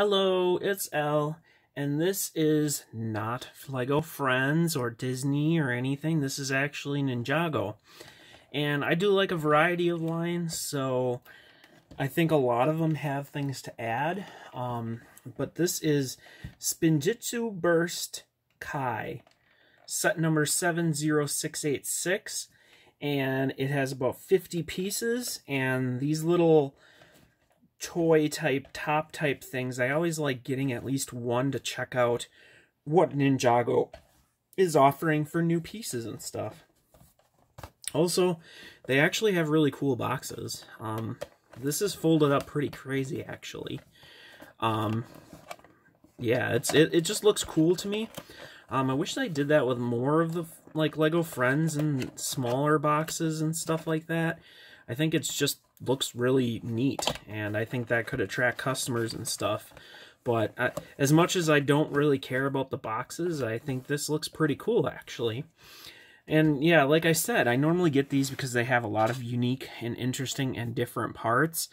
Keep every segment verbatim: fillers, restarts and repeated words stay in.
Hello, it's Elle, and this is not LEGO Friends or Disney or anything. This is actually Ninjago. And I do like a variety of lines, so I think a lot of them have things to add. Um, but this is Spinjitzu Burst Kai, set number seven zero six eight six, and it has about fifty pieces, and these little toy type, top type things, I always like getting at least one to check out what Ninjago is offering for new pieces and stuff. Also, they actually have really cool boxes. Um, this is folded up pretty crazy, actually. Um, yeah, it's it, it just looks cool to me. Um, I wish they did that with more of the like LEGO Friends and smaller boxes and stuff like that. I think it's just looks really neat, and I think that could attract customers and stuff. But I, as much as I don't really care about the boxes, I think this looks pretty cool, actually. And yeah, like I said, I normally get these because they have a lot of unique and interesting and different parts.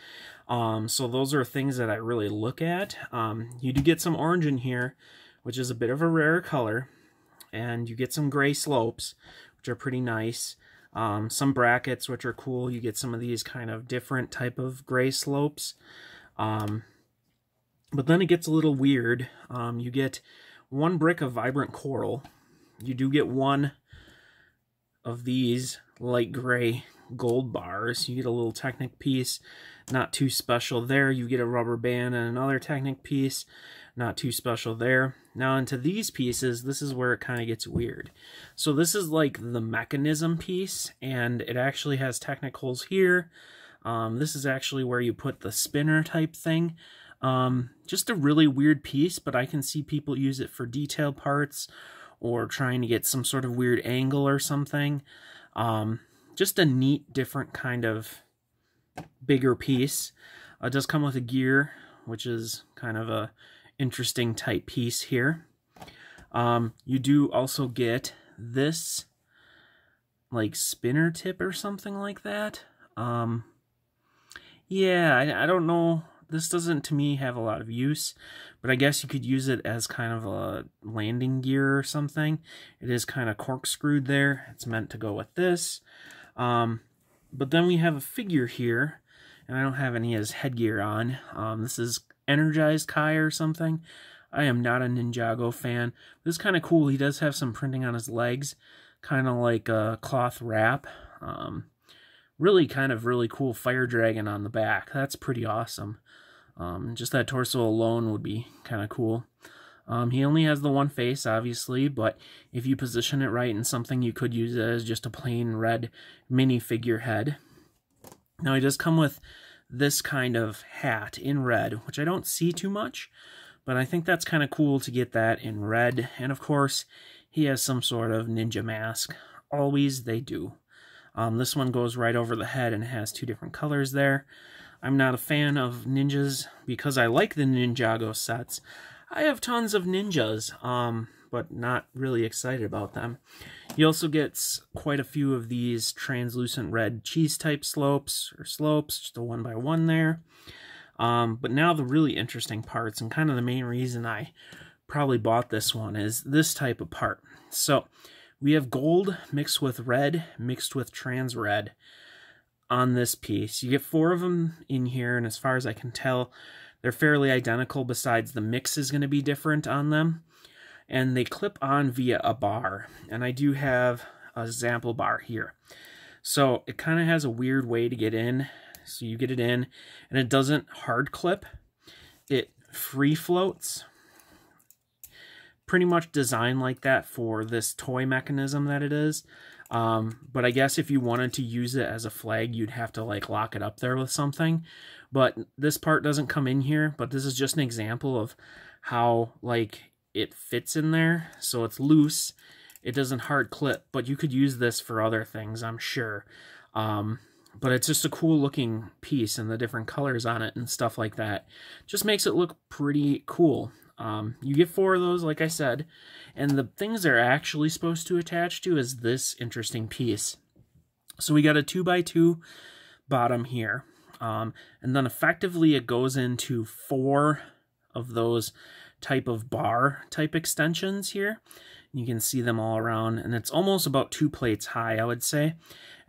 Um, so those are things that I really look at. Um, you do get some orange in here, which is a bit of a rare color. And you get some gray slopes, which are pretty nice. Um, some brackets, which are cool. You get some of these kind of different type of gray slopes. Um, but then it gets a little weird. Um, you get one brick of vibrant coral. You do get one of these light gray gold bars. You get a little Technic piece. Not too special there. You get a rubber band and another Technic piece. Not too special there. Now into these pieces, this is where it kind of gets weird. So this is like the mechanism piece, and it actually has Technic holes here. Um, this is actually where you put the spinner type thing. Um, just a really weird piece, but I can see people use it for detail parts or trying to get some sort of weird angle or something. Um, just a neat, different kind of bigger piece. Uh, it does come with a gear, which is kind of a interesting type piece here. Um, you do also get this like spinner tip or something like that. Um, yeah, I, I don't know. This doesn't to me have a lot of use, but I guess you could use it as kind of a landing gear or something. It is kind of corkscrewed there. It's meant to go with this. Um, but then we have a figure here, and I don't have any as headgear on. Um, this is Energized Kai or something. I am not a Ninjago fan. This is kind of cool. He does have some printing on his legs, kind of like a cloth wrap. Um, really kind of really cool fire dragon on the back. That's pretty awesome. Um, just that torso alone would be kind of cool. Um, he only has the one face, obviously, but if you position it right in something, you could use it as just a plain red minifigure head. Now, he does come with this kind of hat in red, which I don't see too much, but I think that's kind of cool to get that in red. And of course, he has some sort of ninja mask. Always they do. Um, this one goes right over the head and has two different colors there. I'm not a fan of ninjas because I like the Ninjago sets. I have tons of ninjas, um, but not really excited about them. You also get quite a few of these translucent red cheese type slopes or slopes, just a one by one there. Um, but now the really interesting parts, and kind of the main reason I probably bought this one, is this type of part. So we have gold mixed with red, mixed with trans red on this piece. You get four of them in here, and as far as I can tell, they're fairly identical, besides the mix is going to be different on them. And they clip on via a bar. And I do have a sample bar here. So it kind of has a weird way to get in. So you get it in, and it doesn't hard clip. It free floats. Pretty much designed like that for this toy mechanism that it is. Um, but I guess if you wanted to use it as a flag, you'd have to like lock it up there with something. But this part doesn't come in here. But this is just an example of how like it fits in there, so it's loose. It doesn't hard clip, but you could use this for other things, I'm sure. Um, but it's just a cool looking piece, and the different colors on it and stuff like that just makes it look pretty cool. Um, you get four of those, like I said, and the things they're actually supposed to attach to is this interesting piece. So we got a two by two bottom here, um, and then effectively it goes into four of those type of bar type extensions here. You can see them all around, and it's almost about two plates high, I would say.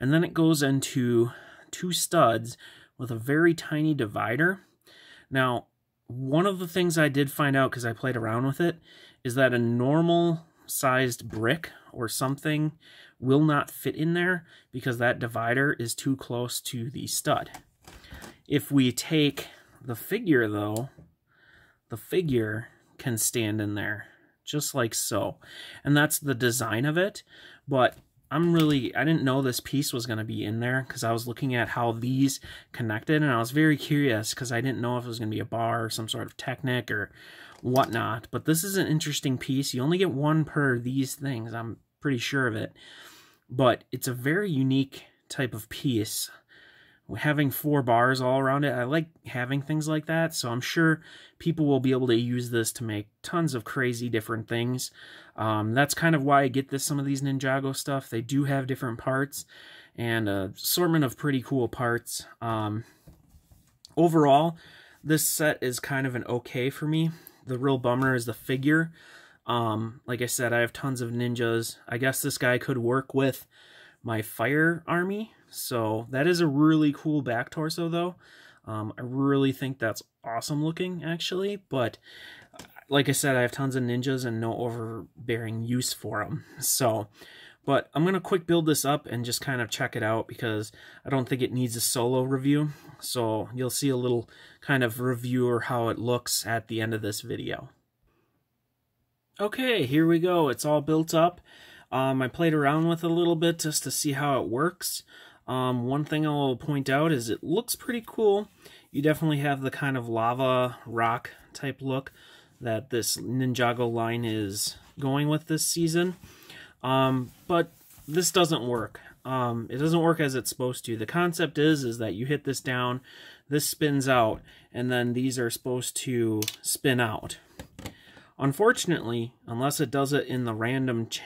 And then it goes into two studs with a very tiny divider. Now, one of the things I did find out, because I played around with it, is that a normal sized brick or something will not fit in there because that divider is too close to the stud. If we take the figure though, the figure can stand in there just like so. And that's the design of it. But I'm really, I didn't know this piece was going to be in there because I was looking at how these connected, and I was very curious because I didn't know if it was going to be a bar or some sort of Technic or whatnot. But this is an interesting piece. You only get one per these things, I'm pretty sure of it. But it's a very unique type of piece. Having four bars all around it, I like having things like that, so I'm sure people will be able to use this to make tons of crazy different things. Um, that's kind of why I get this, some of these Ninjago stuff. They do have different parts, and an assortment of pretty cool parts. Um, overall, this set is kind of an okay for me. The real bummer is the figure. Um, like I said, I have tons of ninjas. I guess this guy could work with my fire army. So that is a really cool back torso though. Um, I really think that's awesome looking actually, but like I said, I have tons of ninjas and no overbearing use for them. So, but I'm going to quick build this up and just kind of check it out because I don't think it needs a solo review. So you'll see a little kind of review or how it looks at the end of this video. Okay, here we go. It's all built up. Um, I played around with it a little bit just to see how it works. Um, one thing I'll point out is it looks pretty cool. You definitely have the kind of lava rock type look that this Ninjago line is going with this season. Um, but this doesn't work. Um, it doesn't work as it's supposed to. The concept is, is that you hit this down, this spins out, and then these are supposed to spin out. Unfortunately, unless it does it in the random ch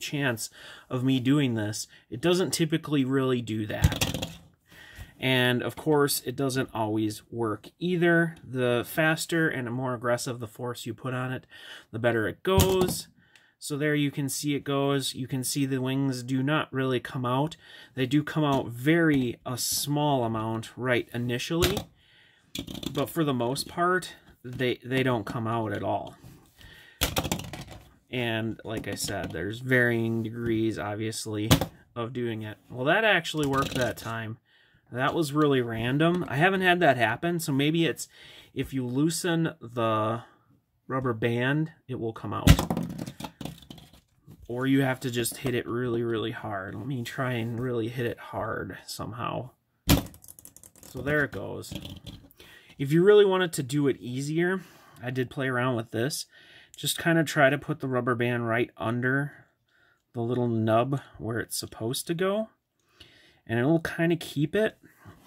chance of me doing this, it doesn't typically really do that. And of course, it doesn't always work either. The faster and the more aggressive the force you put on it, the better it goes. So there you can see it goes. You can see the wings do not really come out. They do come out very a small amount right initially, but for the most part, they, they don't come out at all. And like I said, there's varying degrees, obviously, of doing it. Well, that actually worked that time. That was really random. I haven't had that happen, so maybe it's if you loosen the rubber band, it will come out. Or you have to just hit it really, really hard. Let me try and really hit it hard somehow. So there it goes. If you really wanted to do it easier, I did play around with this. Just kind of try to put the rubber band right under the little nub where it's supposed to go. And it will kind of keep it,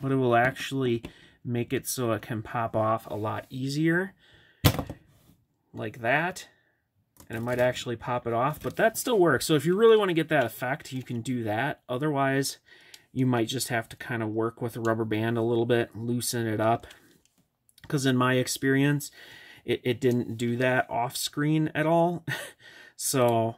but it will actually make it so it can pop off a lot easier. Like that. And it might actually pop it off, but that still works. So if you really want to get that effect, you can do that. Otherwise, you might just have to kind of work with the rubber band a little bit, loosen it up. Because in my experience, It, it didn't do that off screen at all. So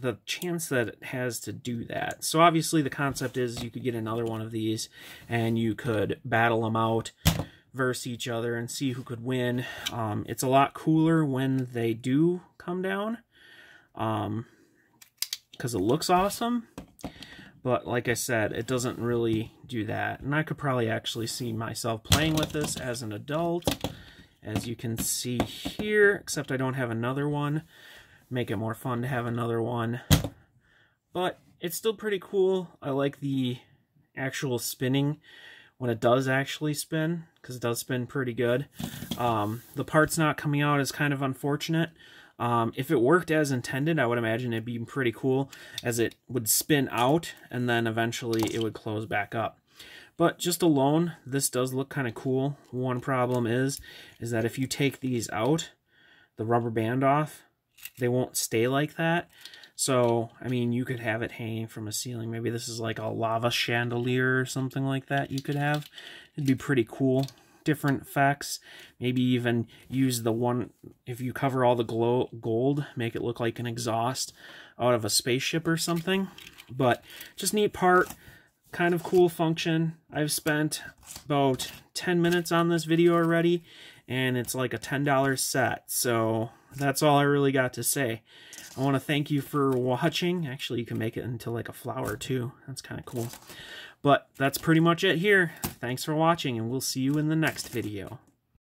the chance that it has to do that. So obviously the concept is you could get another one of these and you could battle them out versus each other and see who could win. Um, it's a lot cooler when they do come down um, because it looks awesome. But like I said, it doesn't really do that. And I could probably actually see myself playing with this as an adult. As you can see here, except I don't have another one. Make it more fun to have another one. But it's still pretty cool. I like the actual spinning when it does actually spin, because it does spin pretty good. Um, the parts not coming out is kind of unfortunate. Um, if it worked as intended, I would imagine it'd be pretty cool, as it would spin out and then eventually it would close back up. But just alone, this does look kind of cool. One problem is, is that if you take these out, the rubber band off, they won't stay like that. So, I mean, you could have it hanging from a ceiling. Maybe this is like a lava chandelier or something like that you could have. It'd be pretty cool. different effects. Maybe even use the one, if you cover all the glow gold, make it look like an exhaust out of a spaceship or something. But just neat part, kind of cool function. I've spent about ten minutes on this video already, and it's like a ten dollar set. So that's all I really got to say. I want to thank you for watching. Actually, you can make it into like a flower too. That's kind of cool. But that's pretty much it here. Thanks for watching, and we'll see you in the next video.